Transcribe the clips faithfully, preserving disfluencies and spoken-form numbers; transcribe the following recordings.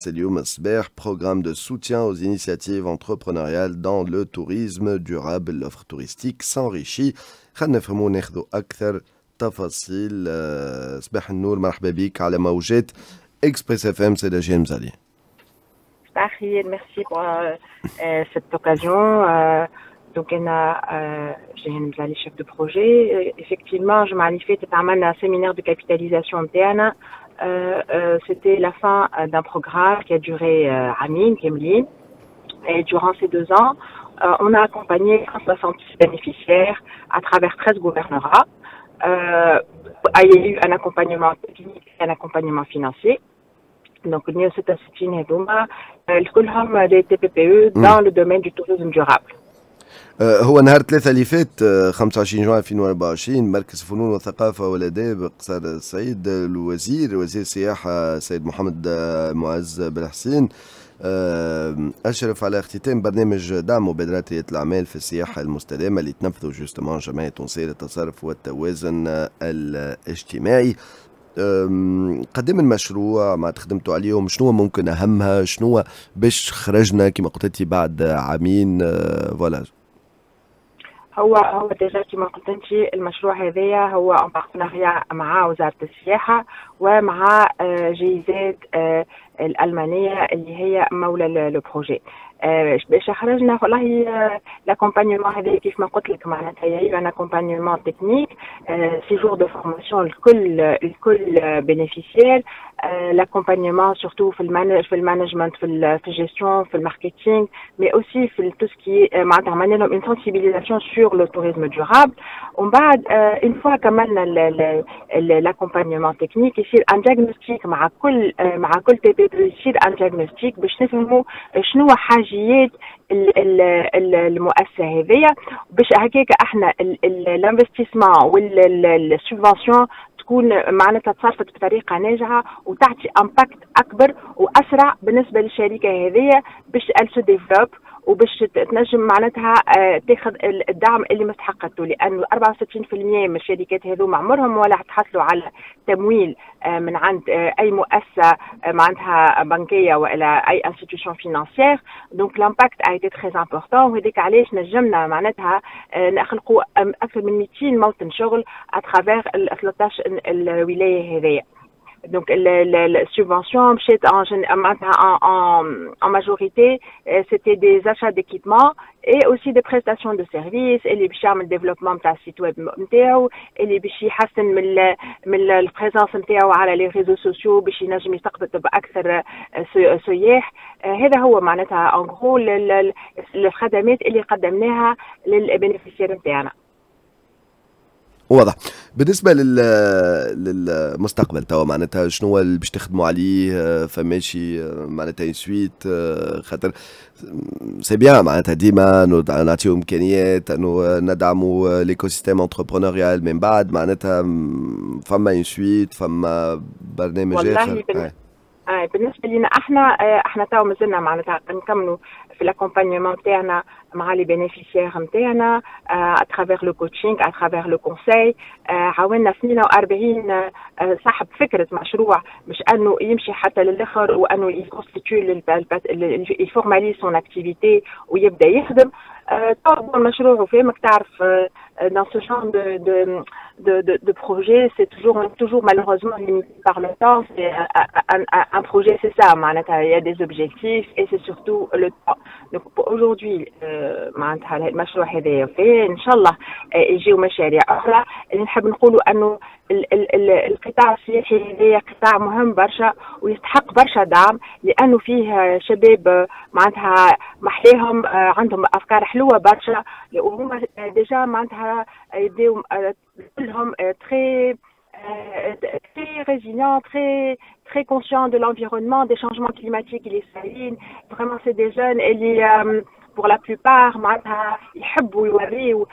C'est Lyoum Asber, programme de soutien aux initiatives entrepreneuriales dans le tourisme durable. L'offre touristique s'enrichit. خلينا نفهموا ناخذوا أكثر تفاصيل. صباح النور، مرحبا بك على موجات إكسبريس اف ام سي جيهان مزالي. صباح الخير، ميرسي بور سيت اوكازيون. دونك أنا جيهان مزالي شيف دو بروجي. إفكتيفمون الجمعة اللي فاتت عملنا سيمينار دو كابيتاليزاسيون نتاعنا. Euh, euh, c'était la fin d'un programme qui a duré euh, à Mine, Kemlin. Et durant ces deux ans, euh, on a accompagné cent soixante-six bénéficiaires à travers treize gouvernorats. Euh, il y a eu un accompagnement technique et un accompagnement financier. Donc, il y a eu cette assistine et Douma, le programme des T P P E dans le domaine du tourisme durable. هو نهار ثلاثة اللي فات خمسة وعشرين جوان ألفين وأربعة وعشرين مركز فنون والثقافة والآداب بقصر السيد الوزير وزير السياحة سيد محمد معز بالحسين أشرف على اختتام برنامج دعم مبادرات ريادة الأعمال في السياحة المستدامة اللي تنفذه جوستمون الجمعية التونسية للتصرف والتوازن الاجتماعي. قدم المشروع ما تخدمتوا عليهم، شنو ممكن أهمها، شنو باش خرجنا كما قلت بعد عامين؟ فوالا هو هو ديجا كيما قلت انت المشروع هذايا هو ان بارتناريا مع وزاره السياحه ومع جي زد الالمانيه اللي هي مولى لو بروجي. باش خرجنا والله لاكومبانيمون هذايا كيف ما قلت لك، معناتها هي ان اكومبانيمون تكنيك سيجور دو فورماسيون الكل الكل بينيفيسيير. لاكومبانيمون سورتو في المانج في المانجمنت في في الجيستيون في الماركتينغ مي اوسي في تو سكي، معناتها عملنا لهم اون سونسيبيليزاسيون sur le tourisme durable. On va une fois كملنا l'accompagnement technique يصير un diagnostic مع كل مع كل تي بي بي يصير un diagnostic باش نفهموا شنو حاجيات المؤسسه هذيا، باش هكاك احنا الانفستيسمون والسبفونسيون تكون معناتها تصرفت بطريقه ناجعه وتعطي امباكت اكبر واسرع بالنسبه للشركه هذيا باش ال سو ديفلوب وباش تنجم معناتها تاخذ الدعم اللي مستحقته، لانه أربعة وستين بالمئة من الشركات هذو ما عمرهم ولا تحصلوا على تمويل من عند اي مؤسسه معناتها بنكيه ولا اي انستيتيوشن فينانسيير. دونك لامباكت ايتي تري امبورتون، وهذيك علاش نجمنا معناتها نخلقوا اكثر من مئتين موطن شغل اترافيغ ال ثلاثة عشر الولايه هذيا. Donc la subvention en majorité c'était des achats d'équipements et aussi des prestations de services et les bicham le développement de la site web نتاعو et les bichi hassen من من présence نتاعو على les réseaux sociaux باش ينجم يستقبل باكثر سياح. هذا هو معناتها en gros الخدمات اللي قدمناها للبينيفيسيير نتاعنا. واضح. بالنسبه لل للمستقبل توا معناتها شنو اللي باش تخدموا عليه؟ فماشي معناتها سويت خاطر سي بيان معناتها ديما نعطيو امكانيات انه ندعموا ليكو سيستيم انتربرونوريال من بعد، معناتها فما سويت فما برنامج اخر. بالنسبه لنا احنا احنا توا مازلنا معناتها نكملوا في الاكومبانيمون نتاعنا مع لي بينيفيسيير نتاعنا اترافيغ لو كوتشينغ اترافيغ لو كونساي. عاونا اثنين وأربعين صاحب فكره مشروع مش انه يمشي حتى للاخر وانه يكونستيتيو يفورماليز سون اكتيفيتي ويبدا يخدم. توا المشروع وفهمك تعرف dans ce genre de, de, de, de, de projet, c'est toujours, toujours malheureusement limité par le temps. C'est un, un, un projet, c'est ça, il y a des objectifs et c'est surtout le temps. Donc aujourd'hui, euh, Inch'Allah, il y a eu des projets أخرى. اللي نحب نقولوا أنه القطاع السياحي هذايا قطاع مهم برشا ويستحق برشا دعم، لأنه فيه شباب معناتها محليهم عندهم أفكار حلوة برشا وهما ديجا معناتها يبداو كلهم تري تري ريزيليون تري تري كونسيون دو لانفيرونمون دي شانجمون كليماتيك اللي صايرين. فريمون سي دي جون اللي بور لا بلوبار معناتها يحبوا يوريو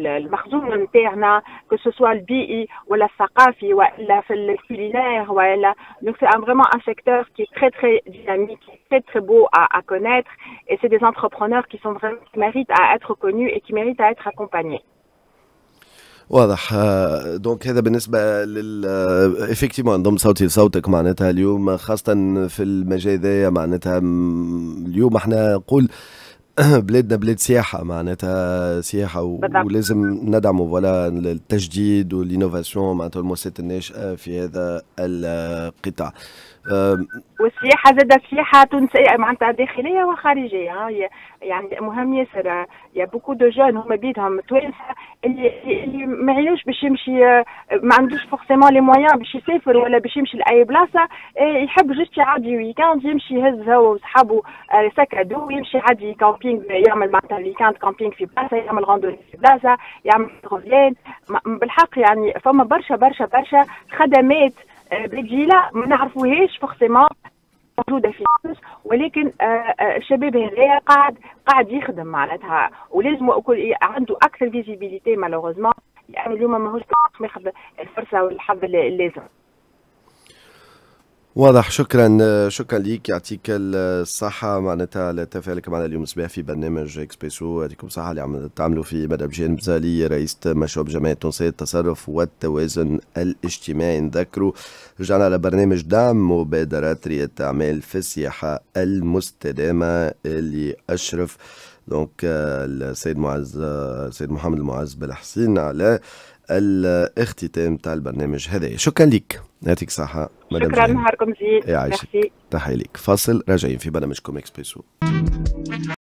المخزون نتاعنا كو سوسوا البيئي ولا الثقافي ولا في الكولينير ولا. دونك سي فريمون ان سيكتور كي تري تري ديناميك تري تري بو ا كونيتر اي سي دي انتربرونور كي سون فريمون كي ميريت ا اتر كونو اي كي ميريت ا اتر اكومباني. واضح. دونك هذا بالنسبه لل افكتيفمون نضم صوتي لصوتك معناتها اليوم خاصه في المجال هذايا معناتها اليوم احنا نقول بلادنا بلاد سياحه معناتها سياحه ولازم ندعموا فوالا التجديد والانوفاسيون معناتها المؤسسات الناشئه في هذا القطاع. والسياحه زادة سياحه تونسيه معناتها داخليه وخارجيه يعني مهم ياسر. يا بوكو دو جون هما بيدهم توانسه اللي اللي ما عينوش باش يمشي ما عندوش فورسيمون لي مويان باش يسافر ولا باش يمشي لاي بلاصه يحب جست يعدي ويكاند يمشي يهز هو وصحابه ساك ادو ويمشي عادي كامبينغ يعمل معناتها ويكاند كامبينغ في بلاصه يعمل غوندولي في بلاصه يعمل غزلان بالحق. يعني فما برشا برشا برشا خدمات بديلة ما نعرفوهاش فورسيمون موجودة في تونس ولكن الشباب هذايا قاعد قاعد يخدم معناتها ولازم عنده أكثر فيزيبيليتي مالوغوزمون يعني اليوم ماهوش ياخذ الفرصة والحظ اللازم. واضح. شكرا شكرا ليك يعطيك الصحة معناتها على تفاعلك معنا اليوم صباح في برنامج اكسبريسو. يعطيكم الصحة اللي تعملوا فيه مدام جيهان مزالي رئيس مشروع الجمعية التونسية للتصرف والتوازن الاجتماعي. نذكروا رجعنا على برنامج دعم مبادرات ريادة أعمال في السياحة المستدامة اللي أشرف دونك السيد معز السيد محمد المعز بالحسين على الاختتام تاع البرنامج هذايا. شكرا ليك يعطيك الصحة. شكرا نهاركم زين. يعيشك. تحية ليك. فاصل راجعين في برنامجكم اكسبريسو.